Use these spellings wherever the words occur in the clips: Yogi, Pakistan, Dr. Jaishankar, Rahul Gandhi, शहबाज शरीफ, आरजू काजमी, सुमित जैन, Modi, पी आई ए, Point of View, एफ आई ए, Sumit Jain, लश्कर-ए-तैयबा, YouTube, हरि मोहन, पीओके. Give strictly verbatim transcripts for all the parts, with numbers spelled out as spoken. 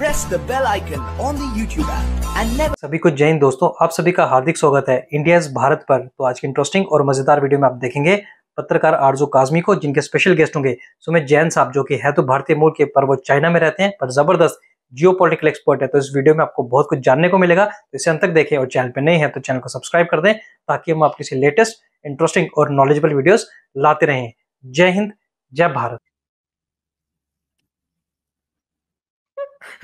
press the bell icon on the YouTube app and never। सभी को जय हिंद दोस्तों, आप सभी का हार्दिक स्वागत है इंडिया भारत पर। तो आज की इंटरेस्टिंग और मजेदार वीडियो में आप देखेंगे पत्रकार आरजू काजमी को, जिनके स्पेशल गेस्ट होंगे सुमित जैन साहब, जो कि है तो भारतीय मूल के पर वो चाइना में रहते हैं, पर जबरदस्त जियोपॉलिटिकल एक्सपर्ट है। तो इस वीडियो में आपको बहुत कुछ जानने को मिलेगा, तो इसे अंत तक देखें और चैनल पर नहीं है तो चैनल को सब्सक्राइब कर दें ताकि हम आपके लिए लेटेस्ट इंटरेस्टिंग और नॉलेजेबल वीडियोस लाते रहें। जय हिंद, जय भारत।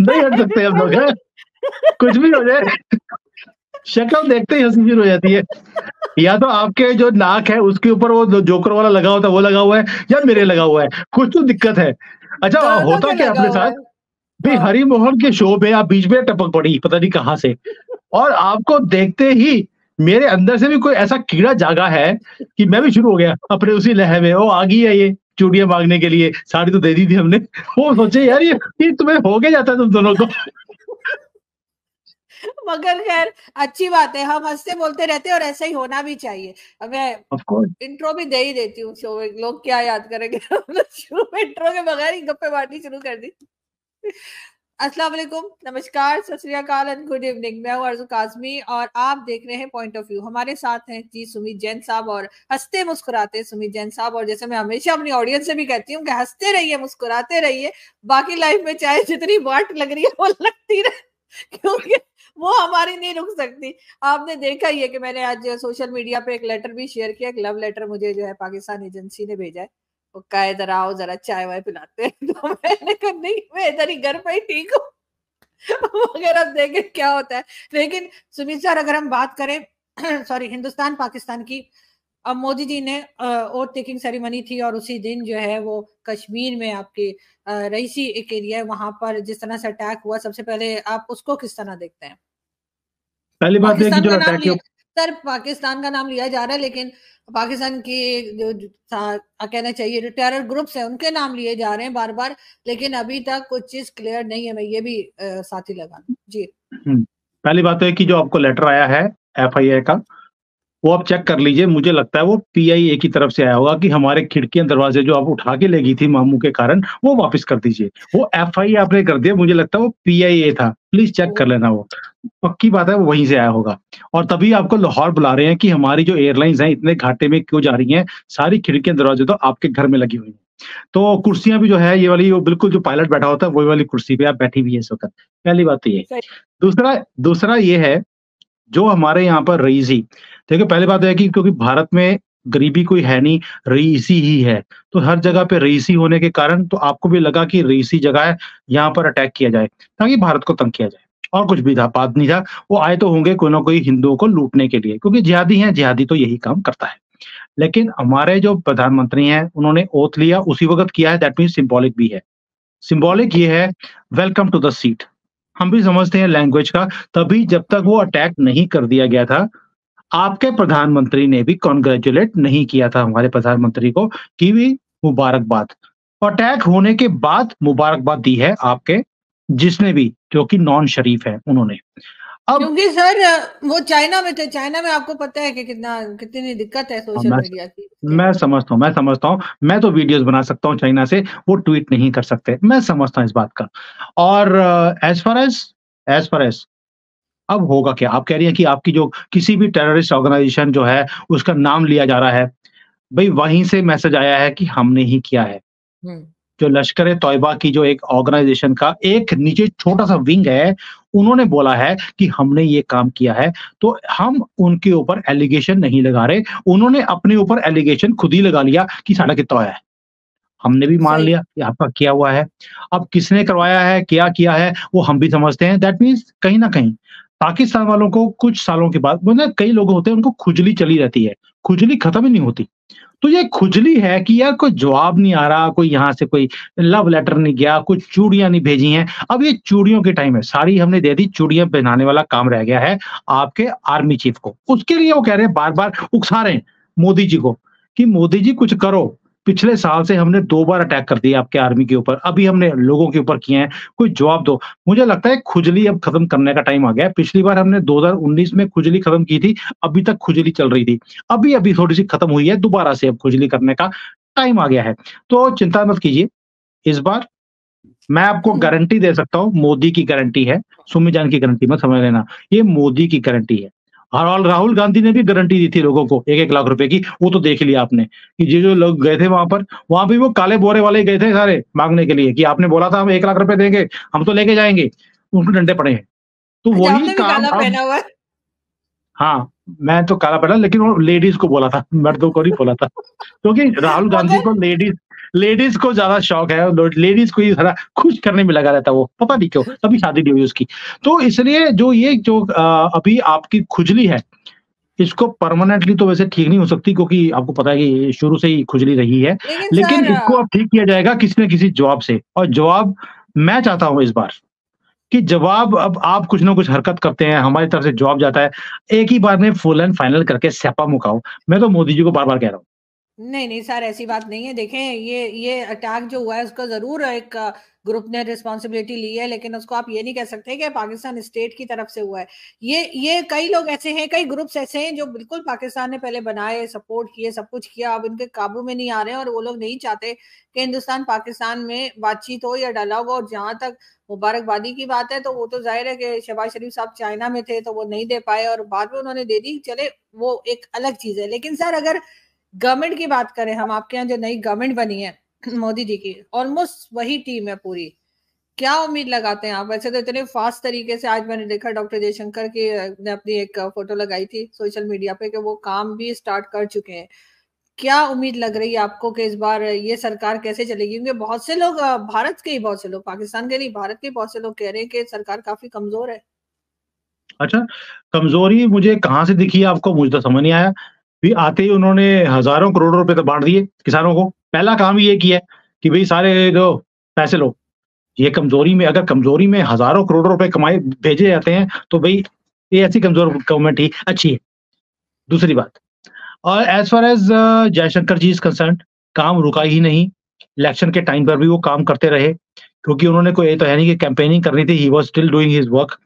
नहीं हंस सकते हम लोग, कुछ भी हो जाए, शक्ल देखते ही हंसी शुरू हो जाती है। या तो आपके जो नाक है उसके ऊपर वो जोकर वाला लगा होता है, वो लगा हुआ है, या मेरे लगा हुआ है, कुछ तो दिक्कत है। अच्छा होता क्या अपने साथ भी, हरि मोहन के शो में आप बीच में टपक पड़ी पता नहीं कहाँ से, और आपको देखते ही मेरे अंदर से भी कोई ऐसा कीड़ा जागा है कि मैं भी शुरू हो गया अपने उसी लहर में। वो आ गई है ये चूड़ियां मांगने के लिए, साड़ी तो दे दी थी हमने। वो सोचे यार ये, ये तुम्हें हो गया जाता है तुम दोनों को। मगर खैर अच्छी बात है, हम हंसते बोलते रहते हैं और ऐसा ही होना भी चाहिए। मैं इंट्रो भी दे ही देती हूँ, लोग क्या याद करेंगे इंट्रो के बगैर ही गप्पे बांटनी शुरू कर दी। अस्सलाम वालेकुम, नमस्कार, सत श्री अकाल एंड गुड इवनिंग। मैं हूँ आरज़ू काज़मी और आप देख रहे हैं पॉइंट ऑफ व्यू। हमारे साथ हैं जी सुमित जैन साहब, और हंसते मुस्कुराते सुमित जैन साहब। और जैसे मैं हमेशा अपनी ऑडियंस से भी कहती हूँ कि हंसते रहिए, मुस्कुराते रहिए, बाकी लाइफ में चाहे जितनी वाट लग रही है वो लगती रहे, क्योंकि वो हमारी नहीं रुक सकती। आपने देखा ही है कि मैंने आज सोशल मीडिया पे एक लेटर भी शेयर किया, एक लव लेटर मुझे जो है पाकिस्तान एजेंसी ने भेजा है। वो कहे जरा आओ जरा चाय वाय पिलाते हैं, तो मैंने कहा नहीं मैं इधर ही घर पे ही ठीक हूँ वगैरह, देखे क्या होता है। लेकिन सुमित सर, अगर हम बात करें सॉरी हिंदुस्तान पाकिस्तान की, अब मोदी जी ने ओथ टेकिंग सेरेमनी थी और उसी दिन जो है वो कश्मीर में आपके रईसी एक एरिया है, वहां पर जिस तरह से अटैक हुआ, सबसे पहले आप उसको किस तरह देखते हैं? पहली बात है कि जो अटैक हुआ सर, पाकिस्तान का नाम लिया जा रहा है, लेकिन पाकिस्तान के जो कहना चाहिए जो टेरर ग्रुप्स हैं उनके नाम लिए जा रहे हैं बार बार, लेकिन अभी तक कुछ चीज क्लियर नहीं है। मैं ये भी आ, साथ ही लगा जी। पहली बात है कि जो आपको लेटर आया है एफ आई ए का, वो आप चेक कर लीजिए, मुझे लगता है वो पी आई ए की तरफ से आया होगा कि हमारे खिड़कियां दरवाजे जो आप उठा के ले गई थी मामू के कारण, वो वापस कर दीजिए। वो एफ आई ए आपने कर दिया, मुझे लगता है वो पी आई ए था, प्लीज चेक कर लेना, वो पक्की बात है वो वहीं से आया होगा। और तभी आपको लाहौर बुला रहे हैं कि हमारी जो एयरलाइंस हैं इतने घाटे में क्यों जा रही हैं, सारी खिड़कियां दरवाजे तो आपके घर में लगी हुई हैं। तो कुर्सियां भी जो है ये वाली, वो बिल्कुल जो पायलट बैठा होता है वही वाली कुर्सी पे आप बैठी हुई है इस वक्त। पहली बात तो ये। दूसरा दूसरा ये है जो हमारे यहाँ पर रईसी, देखिए पहली बात है कि क्योंकि भारत में गरीबी कोई है नहीं, रईसी ही है, तो हर जगह पे रईसी होने के कारण तो आपको भी लगा कि रईसी जगह है, यहाँ पर अटैक किया जाए ताकि भारत को तंग किया जाए। और कुछ भी था बात नहीं था, वो आए तो होंगे कोई ना कोई हिंदुओं को लूटने के लिए, क्योंकि जिहादी है, जिहादी तो यही काम करता है। लेकिन हमारे जो प्रधानमंत्री हैं उन्होंने ओथ लिया उसी वक्त किया है, दैट मीन सिंबॉलिक भी है। सिंबॉलिक ये है वेलकम टू द सीट, हम भी समझते हैं लैंग्वेज का। तभी जब तक वो अटैक नहीं कर दिया गया था, आपके प्रधानमंत्री ने भी कॉन्ग्रेचुलेट नहीं किया था हमारे प्रधानमंत्री को कि भी मुबारकबाद। अटैक होने के बाद मुबारकबाद दी है आपके जिसने भी, जो कि नॉन शरीफ है उन्होंने। अब क्योंकि सर वो चाइना में थे, चाइना में आपको पता है कि कितना कितनी दिक्कत है सोशल मीडिया की। मैं समझता हूँ मैं समझता हूँ मैं तो वीडियोस बना सकता हूँ चाइना से, वो ट्वीट नहीं कर सकते, मैं समझता हूँ इस बात का। और as far as as far as अब होगा क्या, आप कह रही हैं कि आपकी जो किसी भी टेररिस्ट ऑर्गेनाइजेशन जो है उसका नाम लिया जा रहा है, भाई वहीं से मैसेज आया है कि हमने ही किया है। जो लश्कर-ए-तैयबा की जो एक ऑर्गेनाइजेशन का एक नीचे छोटा सा विंग है, उन्होंने बोला है कि हमने ये काम किया है, तो हम उनके ऊपर एलिगेशन नहीं लगा रहे, उन्होंने अपने ऊपर एलिगेशन खुद ही लगा लिया कि साढ़े कितना है, हमने भी मान लिया कि आपका किया हुआ है। अब किसने करवाया है, क्या किया है, वो हम भी समझते हैं। दैट मीन्स कहीं ना कहीं पाकिस्तान वालों को कुछ सालों के बाद, मतलब कई लोग होते हैं उनको खुजली चली रहती है, खुजली खत्म ही नहीं होती। तो ये खुजली है कि यार कोई जवाब नहीं आ रहा, कोई यहाँ से कोई लव लेटर नहीं गया, कुछ चूड़ियां नहीं भेजी हैं। अब ये चूड़ियों के टाइम है, सारी हमने दे दी, चूड़ियां पहनाने वाला काम रह गया है आपके आर्मी चीफ को। उसके लिए वो कह रहे हैं, बार बार उकसा रहे हैं मोदी जी को कि मोदी जी कुछ करो, पिछले साल से हमने दो बार अटैक कर दिया आपके आर्मी के ऊपर, अभी हमने लोगों के ऊपर किए हैं, कोई जवाब दो। मुझे लगता है खुजली अब खत्म करने का टाइम आ गया है। पिछली बार हमने दो हज़ार उन्नीस में खुजली खत्म की थी, अभी तक खुजली चल रही थी, अभी अभी थोड़ी सी खत्म हुई है, दोबारा से अब खुजली करने का टाइम आ गया है। तो चिंता मत कीजिए, इस बार मैं आपको गारंटी दे सकता हूँ, मोदी की गारंटी है, सुमित जैन की गारंटी मत समझ लेना, ये मोदी की गारंटी है। और राहुल गांधी ने भी गारंटी दी थी लोगों को एक एक लाख रुपए की, वो तो देख लिया आपने कि जो जो लोग गए थे वहां पर, वहां भी वो काले बोरे वाले गए थे सारे मांगने के लिए कि आपने बोला था हम एक लाख रुपए देंगे, हम तो लेके जाएंगे, उनको डंडे पड़े हैं। तो वही काम आप... हाँ मैं तो काला पहना, लेकिन वो लेडीज को बोला था, मर्दों को नहीं बोला था, क्योंकि राहुल गांधी को लेडीज लेडीज को ज्यादा शौक है, लेडीज को ही सारा खुश करने में लगा रहता है वो, पता नहीं क्यों, तभी शादी नहीं हुई उसकी। तो इसलिए जो ये जो अभी आपकी खुजली है, इसको परमानेंटली तो वैसे ठीक नहीं हो सकती, क्योंकि आपको पता है कि शुरू से ही खुजली रही है, लेकिन, लेकिन इसको अब ठीक किया जाएगा किसी न किसी जवाब से। और जवाब मैं चाहता हूँ इस बार कि जवाब, अब आप कुछ ना कुछ हरकत करते हैं, हमारी तरफ से जवाब जाता है, एक ही बार में फुल एंड फाइनल करके स्यापा मुकाओ। मैं तो मोदी जी को बार बार कह रहा हूँ। नहीं नहीं सर, ऐसी बात नहीं है। देखें, ये ये अटैक जो हुआ है उसका जरूर एक ग्रुप ने रिस्पॉन्सिबिलिटी ली है, लेकिन उसको आप ये नहीं कह सकते कि पाकिस्तान स्टेट की तरफ से हुआ है। ये ये कई लोग ऐसे हैं, कई ग्रुप्स ऐसे हैं जो बिल्कुल पाकिस्तान ने पहले बनाए, सपोर्ट किए, सब कुछ किया, अब इनके काबू में नहीं आ रहे हैं, और वो लोग नहीं चाहते कि हिंदुस्तान पाकिस्तान में बातचीत हो या डायलॉग हो। और जहाँ तक मुबारकबादी की बात है, तो वो तो जाहिर है कि शहबाज शरीफ साहब चाइना में थे तो वो नहीं दे पाए, और बाद में उन्होंने दे दी, चले वो एक अलग चीज है। लेकिन सर अगर गवर्नमेंट की बात करें, हम आपके यहाँ जो नई गवर्नमेंट बनी है मोदी जी की, ऑलमोस्ट वही टीम है पूरी, क्या उम्मीद लगाते हैं आप? वैसे तो इतने फास्ट तरीके से, आज मैंने देखा डॉक्टर जयशंकर की ने अपनी एक फोटो लगाई थी सोशल मीडिया पे कि वो काम भी स्टार्ट कर चुके हैं। क्या उम्मीद लग रही है आपको कि इस बार ये सरकार कैसे चलेगी? क्योंकि बहुत से लोग, भारत के ही बहुत से लोग, पाकिस्तान के नहीं भारत के बहुत से लोग कह रहे हैं कि सरकार काफी कमजोर है। अच्छा, कमजोरी मुझे कहाँ से दिखी आपको, मुझे तो समझ नहीं आया। भी आते ही उन्होंने हजारों करोड़ों रुपए तो बांट दिए किसानों को, पहला काम ये किया कि भाई सारे जो पैसे लो। ये कमजोरी में, अगर कमजोरी में हजारों करोड़ों रुपए कमाए भेजे जाते हैं तो भाई ये ऐसी कमजोर गवर्नमेंट ही अच्छी है। दूसरी बात, और as far as Jaishankar ji is concern, काम रुका ही नहीं, इलेक्शन के टाइम पर भी वो काम करते रहे, क्योंकि उन्होंने कोई ये तो है नहीं कि कैंपेनिंग करनी थी, he was still doing his work.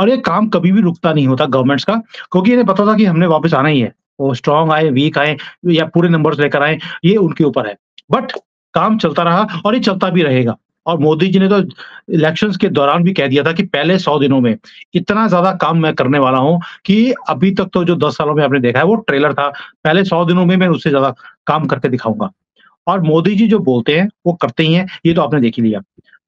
और ये काम कभी भी रुकता नहीं होता गवर्नमेंट्स का, क्योंकि इन्हें पता था कि हमने वापस आना ही है, वो स्ट्रांग आए, वीक आए या पूरे नंबर्स लेकर आए, ये उनके ऊपर है, बट काम चलता रहा और ये चलता भी रहेगा। और मोदी जी ने तो इलेक्शंस के दौरान भी कह दिया था कि पहले सौ दिनों में इतना ज्यादा काम मैं करने वाला हूं कि अभी तक तो जो दस सालों में आपने देखा है वो ट्रेलर था, पहले सौ दिनों में मैं उससे ज्यादा काम करके दिखाऊंगा। और मोदी जी जो बोलते हैं वो करते ही हैं, ये तो आपने देख ही लिया।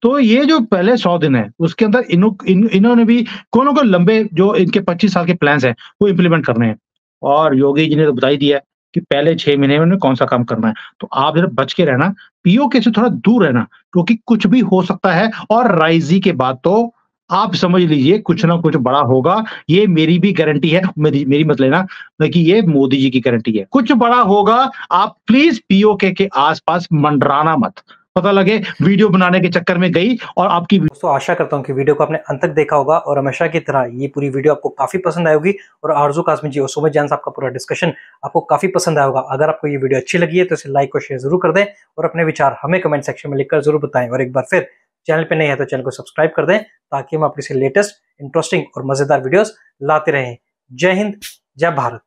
तो ये जो पहले सौ दिन है उसके अंदर इन्होंने भी कोनो को लंबे जो इनके पच्चीस साल के प्लान्स हैं वो इम्प्लीमेंट करने हैं, और योगी जी ने तो बता ही दिया कि पहले छह महीने में कौन सा काम करना है। तो आप जरा बच के रहना, पीओके से थोड़ा दूर रहना, क्योंकि तो कुछ भी हो सकता है। और राइजी के बाद तो आप समझ लीजिए कुछ ना कुछ बड़ा होगा, ये मेरी भी गारंटी है, मेरी मेरी मत लेना, बल्कि ये मोदी जी की गारंटी है, कुछ बड़ा होगा। आप प्लीज पीओके के आसपास मंडराना मत, पता लगे वीडियो बनाने के चक्कर में गई। और आपकी दोस्तों आशा करता हूं कि वीडियो को आपने अंत तक देखा होगा, और हमेशा की तरह ये पूरी वीडियो आपको काफी पसंद आई होगी, और आरजू काज़मी जी और सुमित जैन साहब का पूरा डिस्कशन आपको काफी पसंद आया होगा। अगर आपको ये वीडियो अच्छी लगी है तो इसे लाइक और शेयर जरूर कर दें, और अपने विचार हमें कमेंट सेक्शन में लिखकर जरूर बताएं। और एक बार फिर चैनल पर नहीं है तो चैनल को सब्सक्राइब कर दें, ताकि हम आपके लेटेस्ट इंटरेस्टिंग और मजेदार वीडियोज लाते रहें। जय हिंद, जय भारत।